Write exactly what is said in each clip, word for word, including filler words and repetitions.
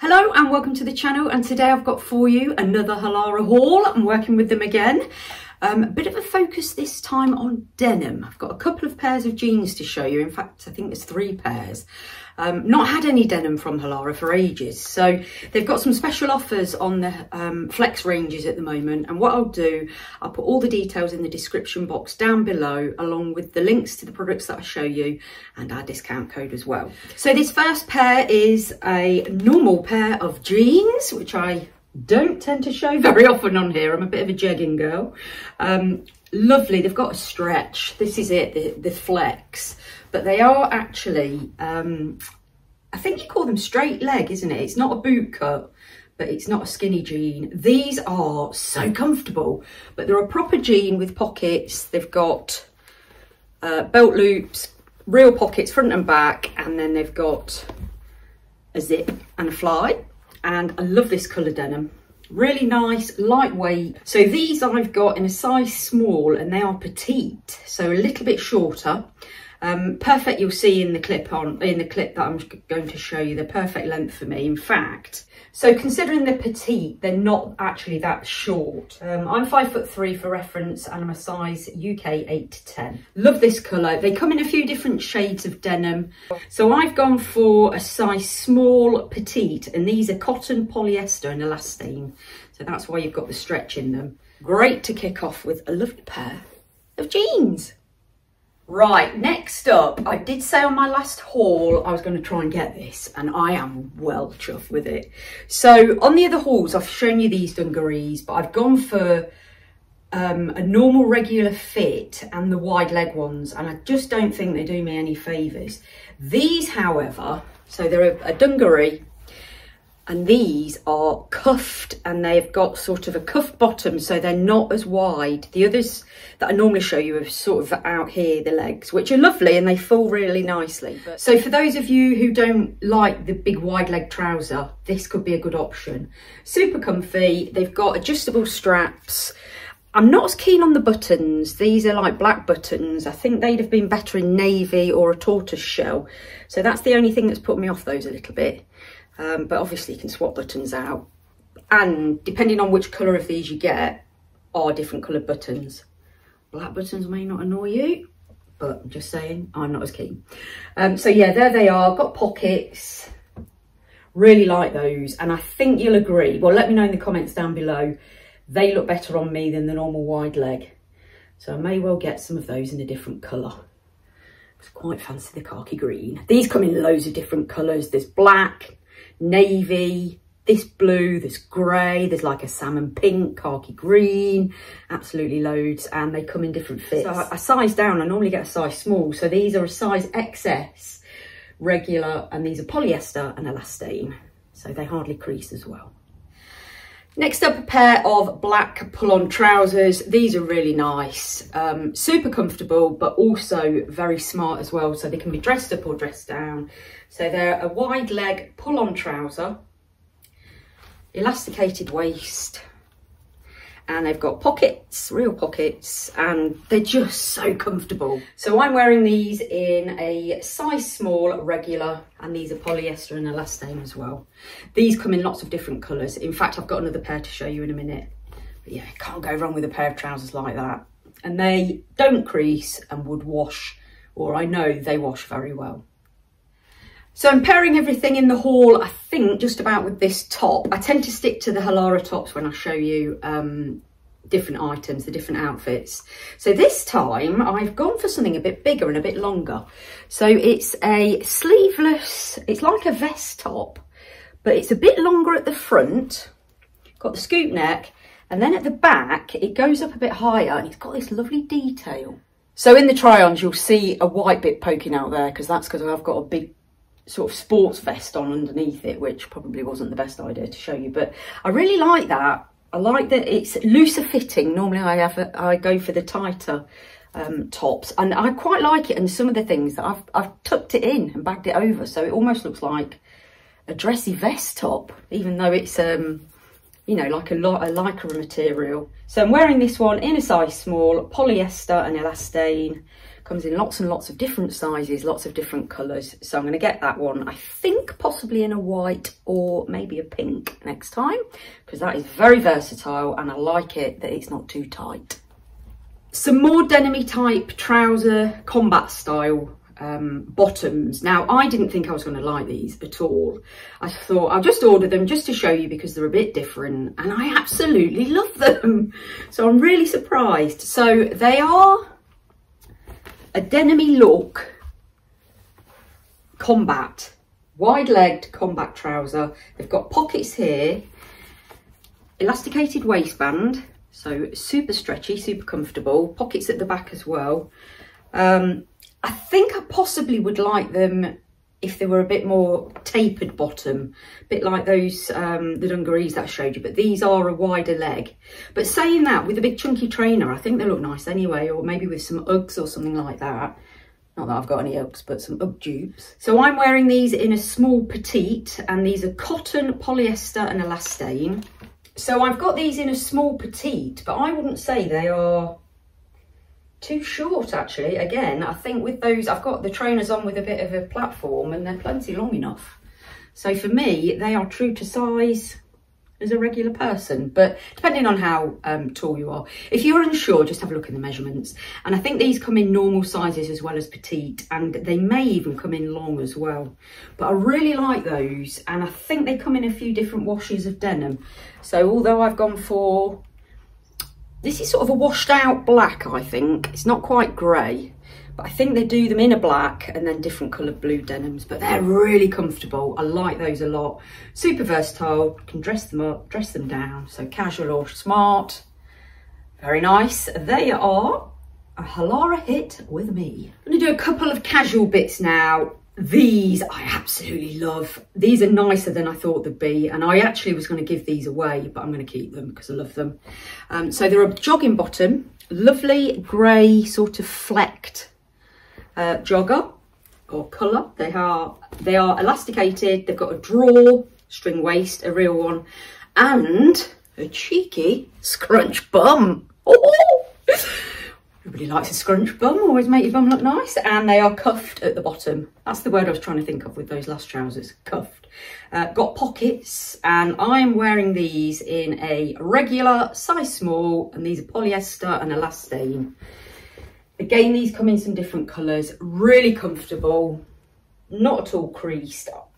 Hello and welcome to the channel, and today I've got for you another Halara haul. I'm working with them again. Um, a bit of a focus this time on denim. I've got a couple of pairs of jeans to show you. In fact, I think there's three pairs. Um, not had any denim from Halara for ages. So they've got some special offers on the um, flex ranges at the moment. And what I'll do, I'll put all the details in the description box down below, along with the links to the products that I show you and our discount code as well. So this first pair is a normal pair of jeans, which I don't tend to show very often on here. I'm a bit of a jegging girl. Um, lovely, they've got a stretch. This is it, the, the flex. But they are actually, um, I think you call them straight leg, isn't it? It's not a boot cut, but it's not a skinny jean. These are so comfortable, but they're a proper jean with pockets. They've got uh, belt loops, real pockets front and back, and then they've got a zip and a fly. And I love this colour denim. Really nice, lightweight. So these I've got in a size small and they are petite, so a little bit shorter. Um, perfect, you'll see in the clip on in the clip that I'm going to show you, the perfect length for me, in fact. So considering the petite, they're not actually that short. Um, I'm five foot three for reference and I'm a size U K eight to ten. Love this colour. They come in a few different shades of denim. So I've gone for a size small petite, and these are cotton, polyester and elastane. So that's why you've got the stretch in them. Great to kick off with a lovely pair of jeans. Right, next up, I did say on my last haul I was going to try and get this, and I am well chuffed with it. So on the other hauls I've shown you these dungarees, but I've gone for um, a normal regular fit and the wide leg ones, and I just don't think they do me any favours. These, however, so they're a, a dungaree, and these are cuffed, and they've got sort of a cuff bottom, so they're not as wide. The others that I normally show you are sort of out here, the legs, which are lovely and they fall really nicely. But so for those of you who don't like the big wide leg trouser, this could be a good option. Super comfy, they've got adjustable straps. I'm not as keen on the buttons. These are like black buttons. I think they'd have been better in navy or a tortoise shell. So that's the only thing that's put me off those a little bit. Um, but obviously you can swap buttons out, and depending on which colour of these you get are different coloured buttons. Black buttons may not annoy you, but I'm just saying I'm not as keen. Um, so yeah, there they are, got pockets, really like those, and I think you'll agree. Well, let me know in the comments down below, they look better on me than the normal wide leg, so I may well get some of those in a different colour. I quite fancy the khaki green. These come in loads of different colours. There's black, navy, this blue, there's grey, there's like a salmon pink, khaki green, absolutely loads, and they come in different fits. So I, I size down, I normally get a size small, so these are a size X S regular, and these are polyester and elastane, so they hardly crease as well. Next up, a pair of black pull-on trousers. These are really nice, um, super comfortable, but also very smart as well. So they can be dressed up or dressed down. So they're a wide leg pull-on trouser, elasticated waist, and they've got pockets, real pockets, and they're just so comfortable. So I'm wearing these in a size small regular, and these are polyester and elastane as well. These come in lots of different colours. In fact, I've got another pair to show you in a minute. But yeah, can't go wrong with a pair of trousers like that. And they don't crease and would wash, or I know they wash very well. So I'm pairing everything in the haul, I think, just about with this top. I tend to stick to the Halara tops when I show you um, different items, the different outfits. So this time I've gone for something a bit bigger and a bit longer. So it's a sleeveless, it's like a vest top, but it's a bit longer at the front. Got the scoop neck, and then at the back it goes up a bit higher, and it's got this lovely detail. So in the try-ons you'll see a white bit poking out there, because that's because I've got a big sort of sports vest on underneath it, which probably wasn't the best idea to show you, but I really like that. I like that it's looser fitting. Normally I have a, I go for the tighter um, tops, and I quite like it, and some of the things that I've, I've tucked it in and bagged it over, so it almost looks like a dressy vest top, even though it's um you know, like a lot a lycra material. So I'm wearing this one in a size small, polyester and elastane. Comes in lots and lots of different sizes, lots of different colours. So I'm going to get that one, I think possibly in a white or maybe a pink next time, because that is very versatile and I like it that it's not too tight. Some more denim-y type trouser combat style um, bottoms. Now, I didn't think I was going to like these at all. I thought I'll just order them just to show you because they're a bit different, and I absolutely love them. So I'm really surprised. So they are a denim-y look combat, wide-legged combat trouser. They've got pockets here, elasticated waistband, so super stretchy, super comfortable, pockets at the back as well. Um, I think I possibly would like them if they were a bit more tapered bottom, a bit like those, um, the dungarees that I showed you, but these are a wider leg. But saying that, with a big chunky trainer, I think they look nice anyway, or maybe with some Uggs or something like that. Not that I've got any Uggs, but some Ugg dupes. So I'm wearing these in a small petite, and these are cotton, polyester and elastane. So I've got these in a small petite, but I wouldn't say they are too short, actually. Again, I think with those, I've got the trainers on with a bit of a platform and they're plenty long enough. So for me, they are true to size as a regular person, but depending on how um, tall you are. If you're unsure, just have a look in the measurements. And I think these come in normal sizes as well as petite, and they may even come in long as well. But I really like those, and I think they come in a few different washes of denim. So although I've gone for, this is sort of a washed out black, I think. It's not quite grey, but I think they do them in a black and then different coloured blue denims, but they're really comfortable. I like those a lot. Super versatile, can dress them up, dress them down. So casual or smart, very nice. They are a Halara hit with me. I'm gonna do a couple of casual bits now. These I absolutely love. These are nicer than I thought they'd be, and I actually was going to give these away, but I'm going to keep them because I love them. Um, so they're a jogging bottom, lovely grey sort of flecked uh, jogger or colour. They are they are elasticated. They've got a draw, string waist, a real one, and a cheeky scrunch bum. Oh! Everybody likes a scrunch bum, always make your bum look nice. And they are cuffed at the bottom. That's the word I was trying to think of with those last trousers, cuffed. Uh, got pockets, and I'm wearing these in a regular size small, and these are polyester and elastane. Again, these come in some different colours, really comfortable, not at all creased up.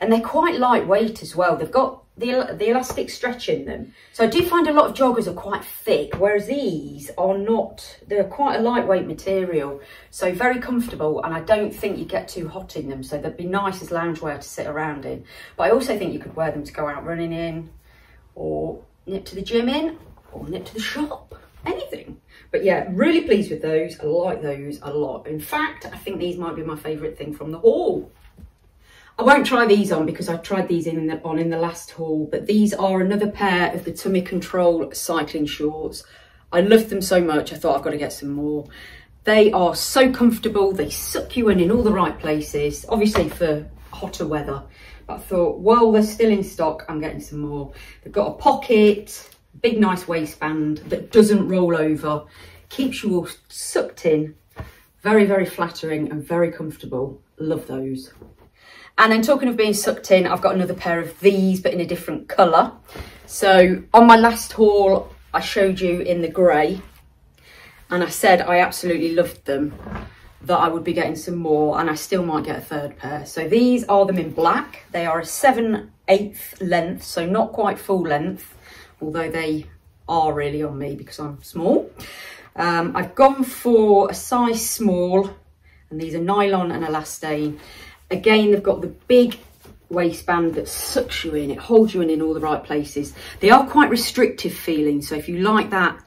And they're quite lightweight as well. They've got the, the elastic stretch in them. So I do find a lot of joggers are quite thick, whereas these are not. They're quite a lightweight material, so very comfortable, and I don't think you get too hot in them. So they'd be nice as loungewear to sit around in. But I also think you could wear them to go out running in, or nip to the gym in, or nip to the shop, anything. But yeah, really pleased with those. I like those a lot. In fact, I think these might be my favourite thing from the haul. I won't try these on because I tried these in the, on in the last haul, but these are another pair of the Tummy Control cycling shorts. I loved them so much, I thought I've got to get some more. They are so comfortable. They suck you in in all the right places, obviously for hotter weather. But I thought, well, they're still in stock, I'm getting some more. They've got a pocket, big nice waistband that doesn't roll over, keeps you all sucked in. Very, very flattering and very comfortable. Love those. And then talking of being sucked in, I've got another pair of these, but in a different colour. So on my last haul, I showed you in the grey, and I said I absolutely loved them, that I would be getting some more, and I still might get a third pair. So these are them in black. They are a seven eighths length, so not quite full length, although they are really on me because I'm small. Um, I've gone for a size small, and these are nylon and elastane. Again, they've got the big waistband that sucks you in. It holds you in in all the right places. They are quite restrictive feeling. So if you like that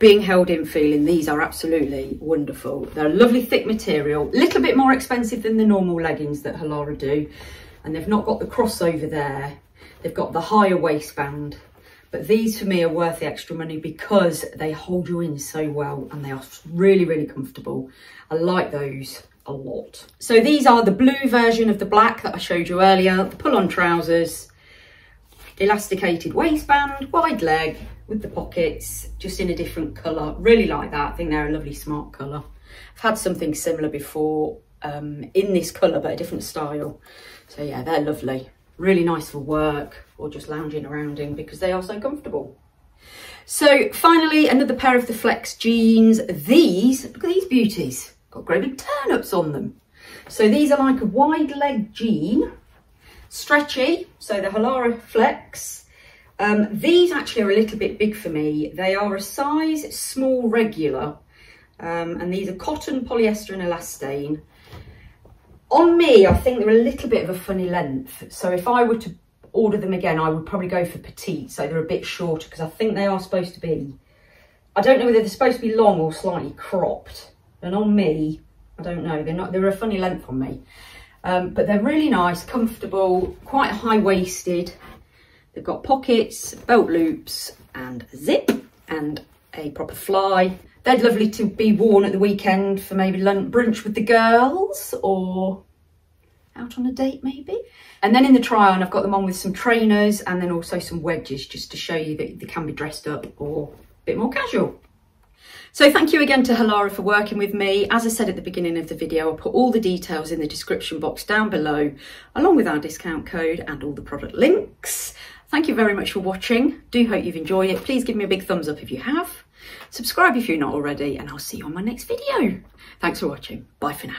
being held in feeling, these are absolutely wonderful. They're a lovely thick material, a little bit more expensive than the normal leggings that Halara do. And they've not got the crossover there. They've got the higher waistband. But these for me are worth the extra money because they hold you in so well, and they are really, really comfortable. I like those a lot. So these are the blue version of the black that I showed you earlier, the pull-on trousers, elasticated waistband, wide leg with the pockets, just in a different colour. Really like that. I think they're a lovely smart colour. I've had something similar before um, in this colour, but a different style. So yeah, they're lovely. Really nice for work or just lounging around in because they are so comfortable. So finally, another pair of the Flex jeans. These, look at these beauties. Got great turn-ups on them. So these are like a wide leg jean, stretchy. So the Halara Flex. Um, these actually are a little bit big for me. They are a size small regular. Um, and these are cotton, polyester and elastane. On me, I think they're a little bit of a funny length. So if I were to order them again, I would probably go for petite. So they're a bit shorter because I think they are supposed to be, I don't know whether they're supposed to be long or slightly cropped. And on me, I don't know, they're not, they're a funny length on me. Um, but they're really nice, comfortable, quite high-waisted. They've got pockets, belt loops and zip and a proper fly. They're lovely to be worn at the weekend for maybe lunch, brunch with the girls or out on a date maybe. And then in the try on, I've got them on with some trainers and then also some wedges just to show you that they can be dressed up or a bit more casual. So thank you again to Halara for working with me. As I said at the beginning of the video, I'll put all the details in the description box down below, along with our discount code and all the product links. Thank you very much for watching. Do hope you've enjoyed it. Please give me a big thumbs up if you have. Subscribe if you're not already, and I'll see you on my next video. Thanks for watching. Bye for now.